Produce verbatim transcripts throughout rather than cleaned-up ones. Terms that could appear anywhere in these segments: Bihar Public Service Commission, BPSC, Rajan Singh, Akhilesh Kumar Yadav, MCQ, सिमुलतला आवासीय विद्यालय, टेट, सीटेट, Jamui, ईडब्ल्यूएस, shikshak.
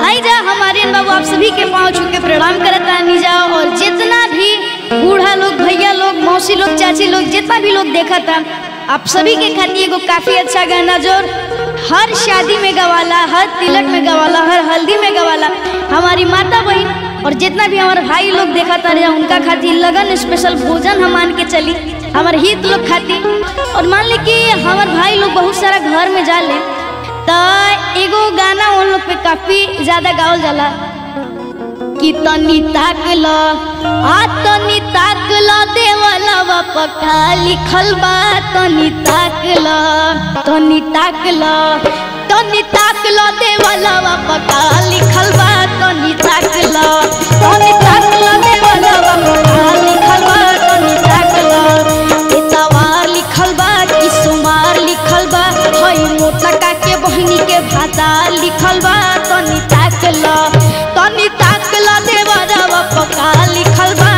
आई जा हमारे बाबू आप सभी के पाँव छू के प्रणाम करता नहीं जाओ। और जितना भी बूढ़ा लोग, भैया लोग, मौसी लोग, चाची लोग, जितना भी लोग देखा था, आप सभी के खातिर एगो काफी अच्छा गाना जो हर शादी में गवाला, हर तिलक में गवाला, हर हल्दी में गवाला, हमारी माता बहन और जितना भी हमारे भाई लोग देखा था उनका खातिर लगन स्पेशल भोजन हम मान के चली, हमारे हित लोग खातिर। और मान ली कि हमारे भाई लोग बहुत सारा घर में जा ले तो एगो गाना उन लोग पे काफी ज्यादा गावल जाला कि तनी ताकला आ तनी ताकला देवला पक्का लिखल बा, तनी ताकला तनी ताकला तनी ताकला देवला पक्का लिखल बा, तनी ताकला तनी ताकला देवला पक्का लिखल बा, तनी ताकला इतवार लिखल बा कि सुमार लिखल बा, हई मोटा बहनी के भाता लिखल बा, तनी ताकला तनी ताकला देवरा पका लिखल बा।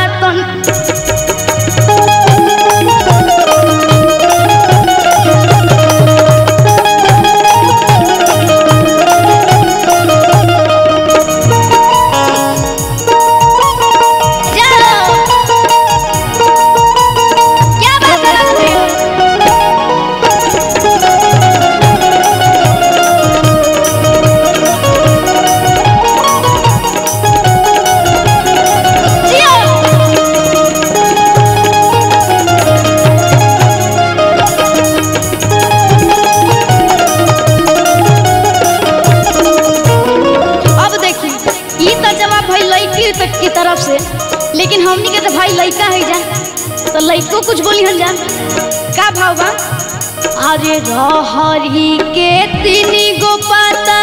तो कुछ बोली हन जान का भाव बा, अरे रहरी के तीन गो पाता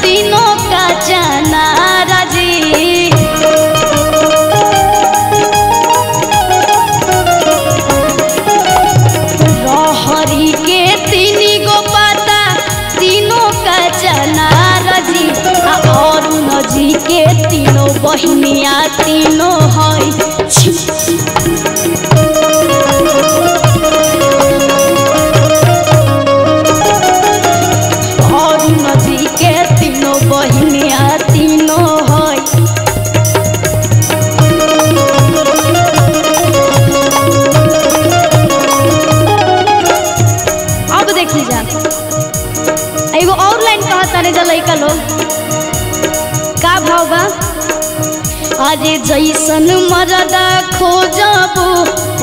तीनों का जाना राजी, रहरी के तीन गो पाता तीनों का जाना राजी, और नजी के तीनों बहनिया तीनों है अरे जैसन मर्यादा खोजबू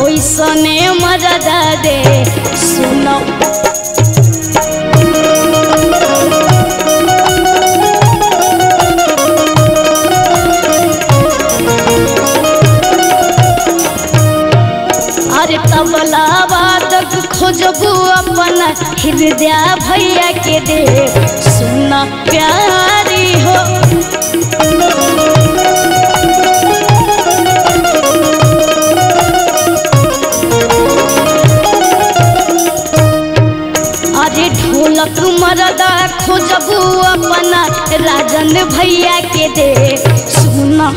ओइसने मर्यादा दे, सुनो अरे तबला वादक खोजबू अपना हृदय भैया के दे, सुना प्यारी हो मरदा खोजबू अपना राजन भैया के दे, सुना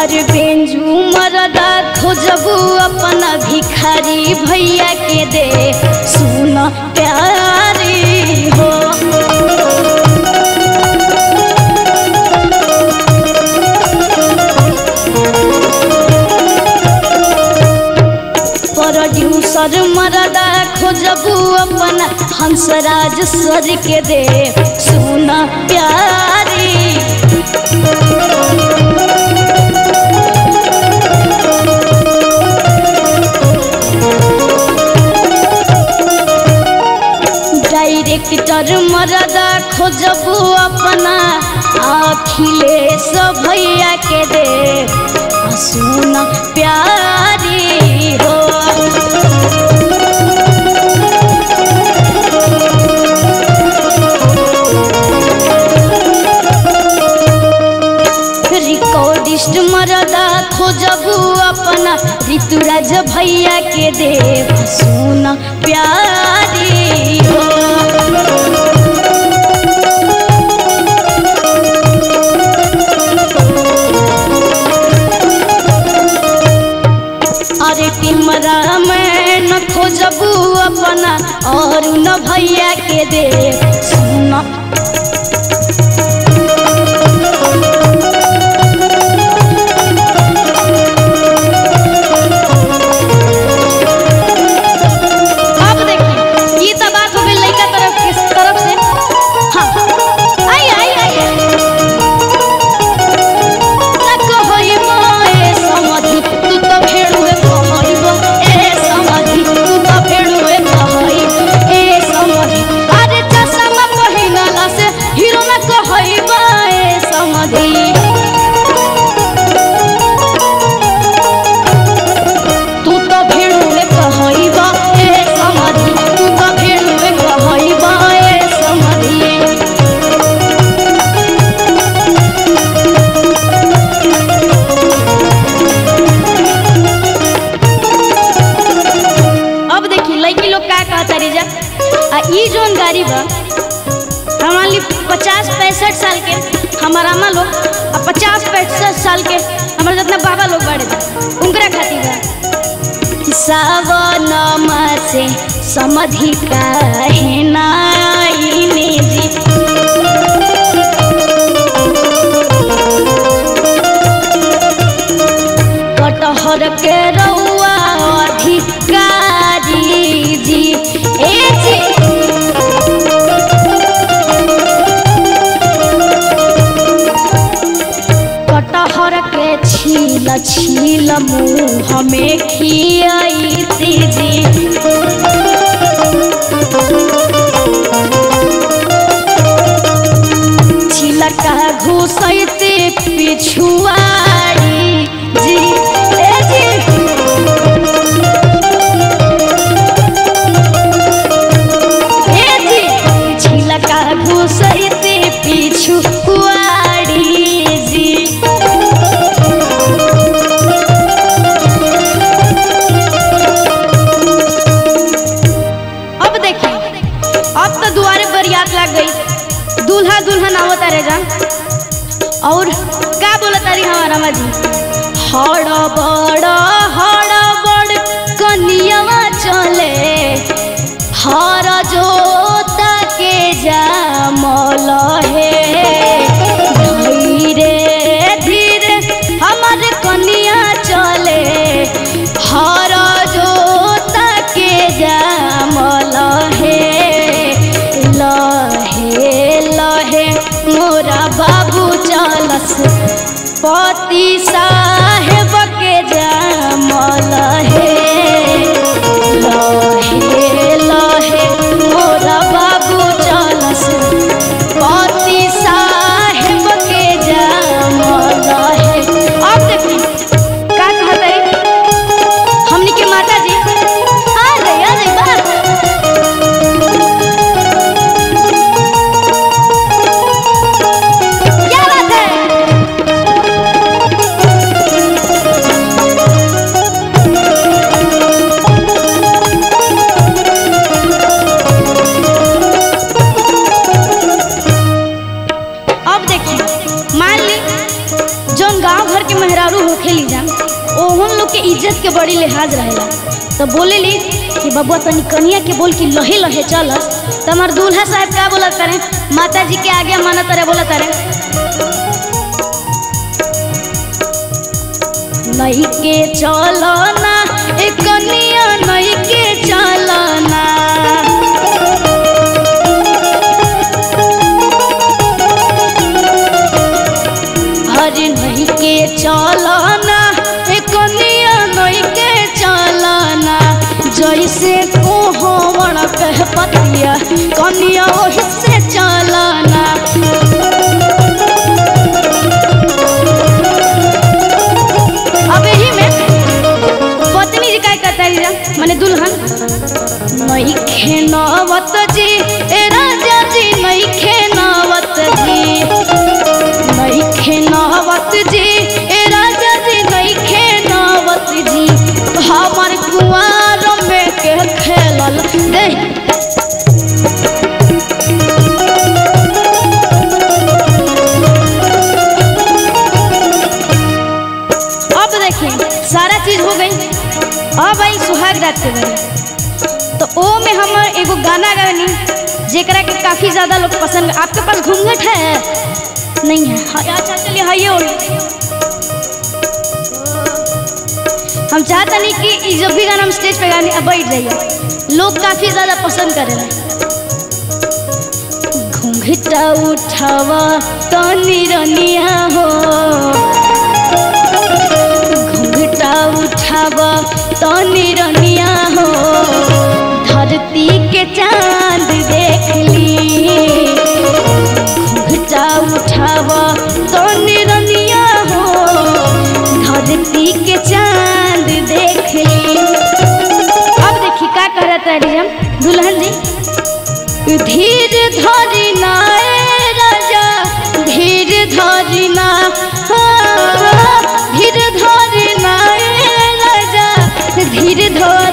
अरे बेंजू मरदा खोजबू अपना भिखारी भैया के दे, सुना प्यारी हो मरदा खोजबू अपना हंसराज सर के दे, सुना प्यारी डायरेक्टर मरदा खोजबू अपना अखिलेश भैया के दे, सुना प्यारी हो खोजबू अपना ऋतुराज भैया के देव, सुना प्यारी हो बना और न भैया के दे सुना। पचास पैंसठ साल के हमारा अम्मा लोग और पचास पैंसठ साल के हमारे जितना बाबा लोग बड़े उनकरा खातिर बा। सावन मास से समधि काहे नाई निजी कटहर के रउआ अधिकारी जी ए जी छील छील मुँह में खियाई तेजी छिलका घुसैते पिछुआरी जी ए जी ए जी छिलका घुसैते पिछुआरी दूल्हा दुल्हन आवता रे जान और का बोलता रे हमारा माजी हड़ बड़ हड़ बड़ कनियावा चले हर जोता के जामल हे धीरे धीरे हमर कनिया चले हर जोता के जामल हे मोरा बाबू चलस पति साहेब के जामल हे लहे लहे मोरा बाबू चलस पति साहेब के जामल हे। अब देखिए का कहते हमनी के माता जी आ गई आ गई बात इज्जत के बड़ी लिहाज रहेला तो बोले ली कि बबुआ तनी कनिया के बोल की लहे लहे चलस तो हमार दूल्हा साहब क्या बोला तारे माता जी के आगे माना तारे बोला तारे नहीं के चलो ना एक कनिया नहीं के चलो ना हरी नहीं के चलो ना जैसे कोहवन कह पतिया कनिया ओहि से चलना अब यही में पत्नी जी काय कहता है माने दुल्हन नहीं खेनावत जी ए राजा जी नहीं खेनावत जी नहीं खेनावत जी ए राजा जी नहीं खेनावत जी हमार कुआर खेलल दे अब देखिए सारा चीज हो गई। अब आई सुहाग रात के तो ओ में हम एगो गाना गानी जेकरा के काफ़ी ज़्यादा लोग पसंद। आपके पास घूंघट है? नहीं है। अच्छा चलिए हाइए हम चाहते नहीं कि जब भी गाना हम स्टेज पे गाने बैठ जाइए, लोग काफ़ी ज़्यादा पसंद कर रहे हैं। घूंघट उठावा तो निरनिया हो, घूंघट उठावा तो निरनिया हो, धरती के चांद देख ली। घूंघट उठावा तो निरनिया हो, धरती के चांद देख ली। अब देखिए क्या कह रहा था रिजम दुल्हन जी, धीर धरी ना राजा धीर धरी ना, धीर धरी ना राजा धीर धरी।